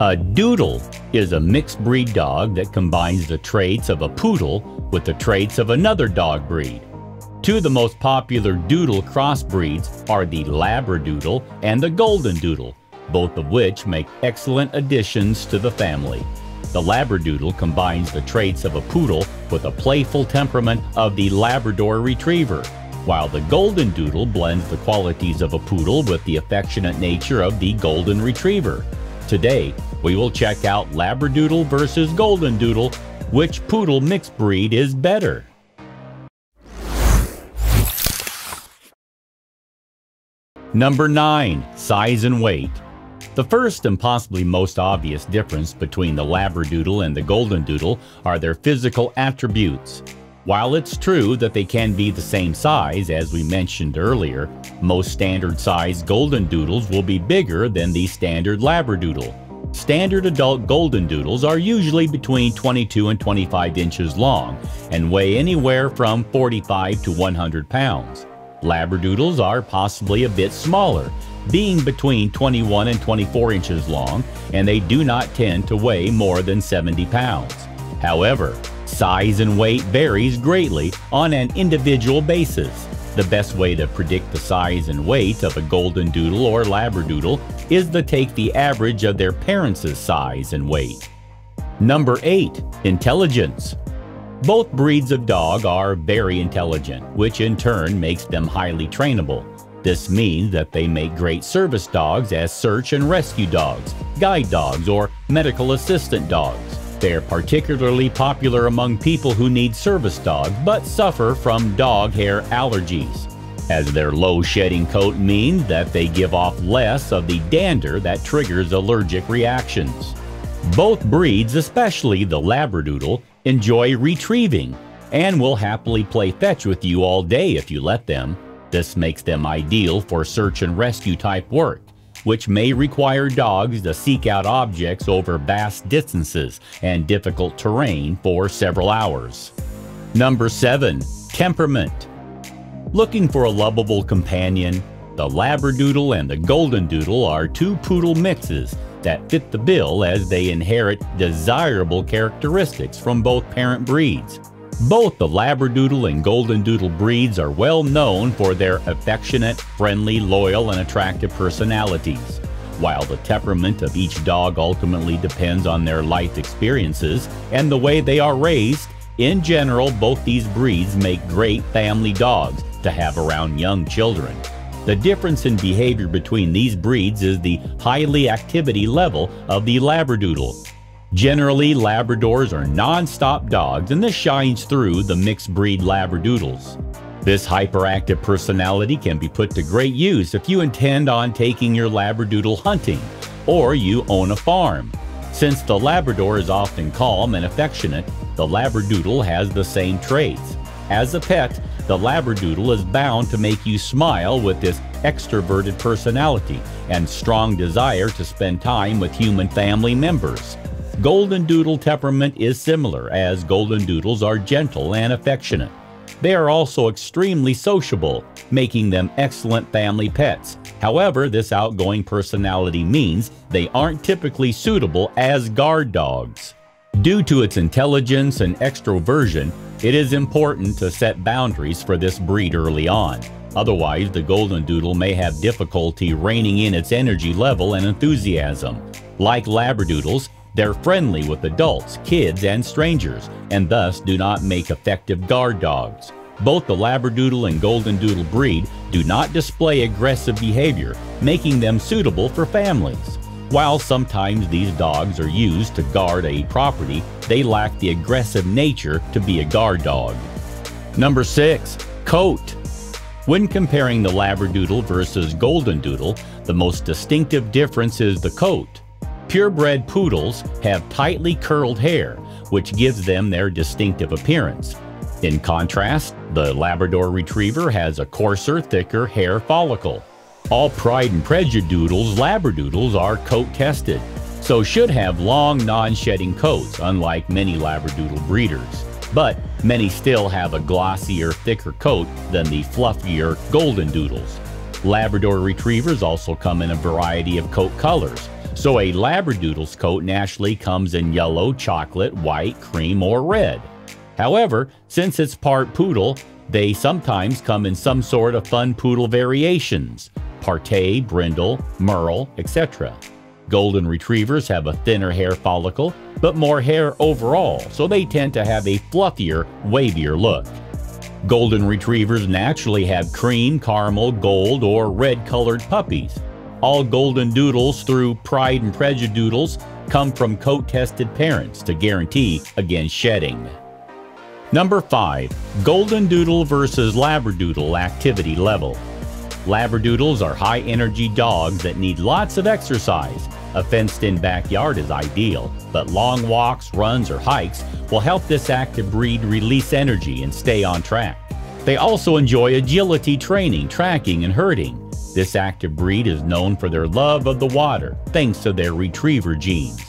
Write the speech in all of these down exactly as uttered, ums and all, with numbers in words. A doodle is a mixed breed dog that combines the traits of a poodle with the traits of another dog breed. Two of the most popular doodle crossbreeds are the Labradoodle and the Goldendoodle, both of which make excellent additions to the family. The Labradoodle combines the traits of a poodle with a playful temperament of the Labrador Retriever, while the Goldendoodle blends the qualities of a poodle with the affectionate nature of the Golden Retriever. Today, we will check out Labradoodle versus Goldendoodle. Which poodle mixed breed is better? Number nine. Size and weight. The first and possibly most obvious difference between the Labradoodle and the Goldendoodle are their physical attributes. While it's true that they can be the same size, as we mentioned earlier, most standard size Goldendoodles will be bigger than the standard Labradoodle. Standard adult Goldendoodles are usually between twenty-two and twenty-five inches long and weigh anywhere from forty-five to one hundred pounds. Labradoodles are possibly a bit smaller, being between twenty-one and twenty-four inches long, and they do not tend to weigh more than seventy pounds. However, size and weight varies greatly on an individual basis. The best way to predict the size and weight of a Goldendoodle or Labradoodle is to take the average of their parents' size and weight. Number eight. Intelligence. Both breeds of dog are very intelligent, which in turn makes them highly trainable. This means that they make great service dogs as search and rescue dogs, guide dogs, or medical assistant dogs. They are particularly popular among people who need service dogs but suffer from dog hair allergies, as their low shedding coat means that they give off less of the dander that triggers allergic reactions. Both breeds, especially the Labradoodle, enjoy retrieving and will happily play fetch with you all day if you let them. This makes them ideal for search and rescue type work, which may require dogs to seek out objects over vast distances and difficult terrain for several hours. Number seven. Temperament. Looking for a lovable companion, the Labradoodle and the Goldendoodle are two poodle mixes that fit the bill as they inherit desirable characteristics from both parent breeds. Both the Labradoodle and Goldendoodle breeds are well known for their affectionate, friendly, loyal, and attractive personalities. While the temperament of each dog ultimately depends on their life experiences and the way they are raised, in general, both these breeds make great family dogs to have around young children. The difference in behavior between these breeds is the highly activity level of the Labradoodle. Generally, Labradors are non-stop dogs, and this shines through the mixed-breed Labradoodles. This hyperactive personality can be put to great use if you intend on taking your Labradoodle hunting or you own a farm. Since the Labrador is often calm and affectionate, the Labradoodle has the same traits. As a pet, the Labradoodle is bound to make you smile with this extroverted personality and strong desire to spend time with human family members. Goldendoodle temperament is similar, as Goldendoodles are gentle and affectionate. They are also extremely sociable, making them excellent family pets. However, this outgoing personality means they aren't typically suitable as guard dogs. Due to its intelligence and extroversion, it is important to set boundaries for this breed early on. Otherwise, the Goldendoodle may have difficulty reining in its energy level and enthusiasm. Like Labradoodles, they're friendly with adults, kids, and strangers, and thus do not make effective guard dogs. Both the Labradoodle and Goldendoodle breed do not display aggressive behavior, making them suitable for families. While sometimes these dogs are used to guard a property, they lack the aggressive nature to be a guard dog. Number six. Coat. When comparing the Labradoodle versus Goldendoodle, the most distinctive difference is the coat. Purebred poodles have tightly curled hair, which gives them their distinctive appearance. In contrast, the Labrador Retriever has a coarser, thicker hair follicle. All Pride and Prejudoodles Labradoodles are coat-tested, so should have long, non-shedding coats, unlike many Labradoodle breeders. But many still have a glossier, thicker coat than the fluffier Goldendoodles. Labrador Retrievers also come in a variety of coat colors, So a Labradoodle's coat naturally comes in yellow, chocolate, white, cream, or red. However, since it's part poodle, they sometimes come in some sort of fun poodle variations, partay, brindle, merle, et cetera. Golden Retrievers have a thinner hair follicle, but more hair overall, so they tend to have a fluffier, wavier look. Golden Retrievers naturally have cream, caramel, gold, or red-colored puppies. All Goldendoodles through Pride and Prejudoodles come from coat-tested parents to guarantee against shedding. Number five. Goldendoodle versus Labradoodle activity level. Labradoodles are high-energy dogs that need lots of exercise. A fenced-in backyard is ideal, but long walks, runs, or hikes will help this active breed release energy and stay on track. They also enjoy agility training, tracking, and herding. This active breed is known for their love of the water, thanks to their retriever genes.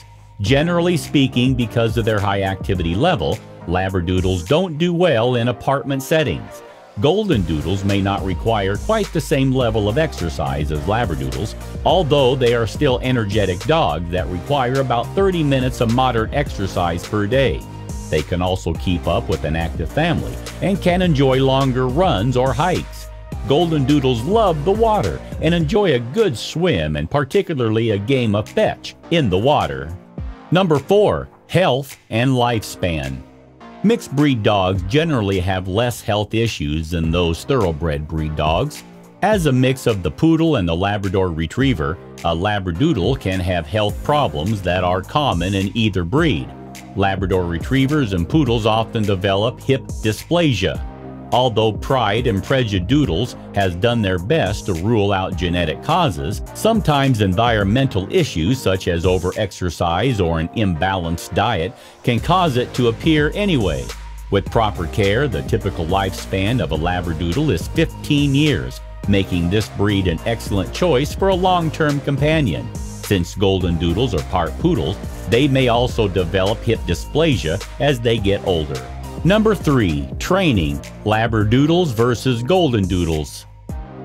Generally speaking, because of their high activity level, Labradoodles don't do well in apartment settings. Goldendoodles may not require quite the same level of exercise as Labradoodles, although they are still energetic dogs that require about thirty minutes of moderate exercise per day. They can also keep up with an active family and can enjoy longer runs or hikes. Goldendoodles love the water and enjoy a good swim and particularly a game of fetch in the water. Number four. Health and lifespan. Mixed breed dogs generally have less health issues than those thoroughbred breed dogs. As a mix of the poodle and the Labrador Retriever, a Labradoodle can have health problems that are common in either breed. Labrador Retrievers and poodles often develop hip dysplasia. Although Pride and Prejudoodles has done their best to rule out genetic causes, sometimes environmental issues such as over-exercise or an imbalanced diet can cause it to appear anyway. With proper care, the typical lifespan of a Labradoodle is fifteen years, making this breed an excellent choice for a long-term companion. Since Goldendoodles are part poodles, they may also develop hip dysplasia as they get older. Number three. Training. Labradoodles versus Goldendoodles.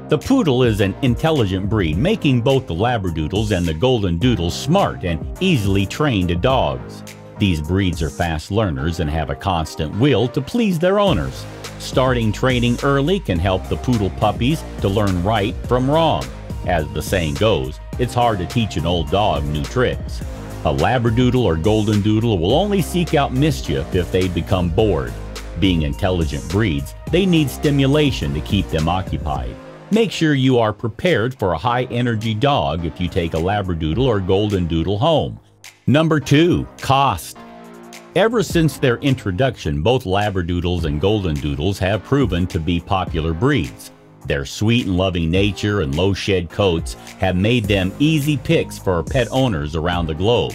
The poodle is an intelligent breed, making both the Labradoodles and the Goldendoodles smart and easily trained dogs. These breeds are fast learners and have a constant will to please their owners. Starting training early can help the poodle puppies to learn right from wrong. As the saying goes, it's hard to teach an old dog new tricks. A Labradoodle or Goldendoodle will only seek out mischief if they become bored. Being intelligent breeds, they need stimulation to keep them occupied. Make sure you are prepared for a high-energy dog if you take a Labradoodle or Goldendoodle home. Number two. Cost. Ever since their introduction, both Labradoodles and Goldendoodles have proven to be popular breeds. Their sweet and loving nature and low shed coats have made them easy picks for pet owners around the globe.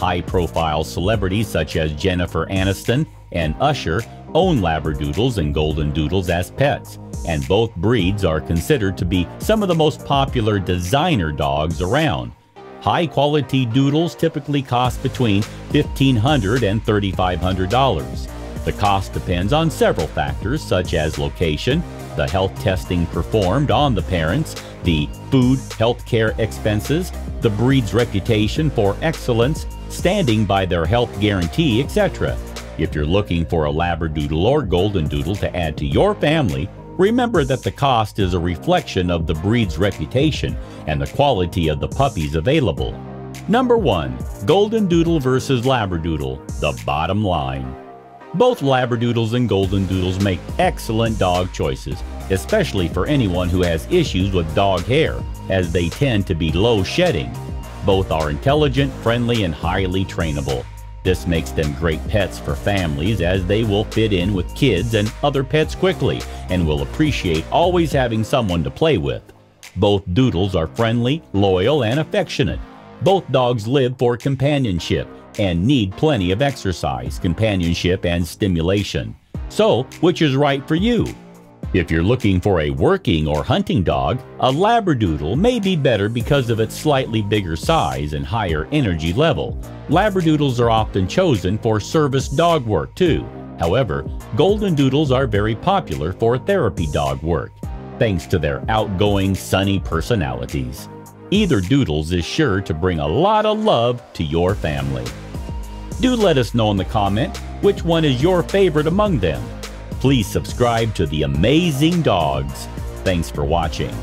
High-profile celebrities such as Jennifer Aniston and Usher own Labradoodles and Goldendoodles as pets, and both breeds are considered to be some of the most popular designer dogs around. High-quality doodles typically cost between fifteen hundred dollars and thirty-five hundred dollars. The cost depends on several factors such as location, the health testing performed on the parents, the food, healthcare expenses, the breed's reputation for excellence, standing by their health guarantee, et cetera. If you're looking for a Labradoodle or Goldendoodle to add to your family, remember that the cost is a reflection of the breed's reputation and the quality of the puppies available. Number one. Goldendoodle versus Labradoodle, the bottom line. Both Labradoodles and Goldendoodles make excellent dog choices, especially for anyone who has issues with dog hair, as they tend to be low shedding. Both are intelligent, friendly, and highly trainable. This makes them great pets for families as they will fit in with kids and other pets quickly and will appreciate always having someone to play with. Both doodles are friendly, loyal, and affectionate. Both dogs live for companionship and need plenty of exercise, companionship, and stimulation. So, which is right for you? If you're looking for a working or hunting dog, a Labradoodle may be better because of its slightly bigger size and higher energy level. Labradoodles are often chosen for service dog work too. However, Goldendoodles are very popular for therapy dog work, thanks to their outgoing, sunny personalities. Either Doodles is sure to bring a lot of love to your family. Do let us know in the comment which one is your favorite among them. Please subscribe to the Amazing Dogs. Thanks for watching.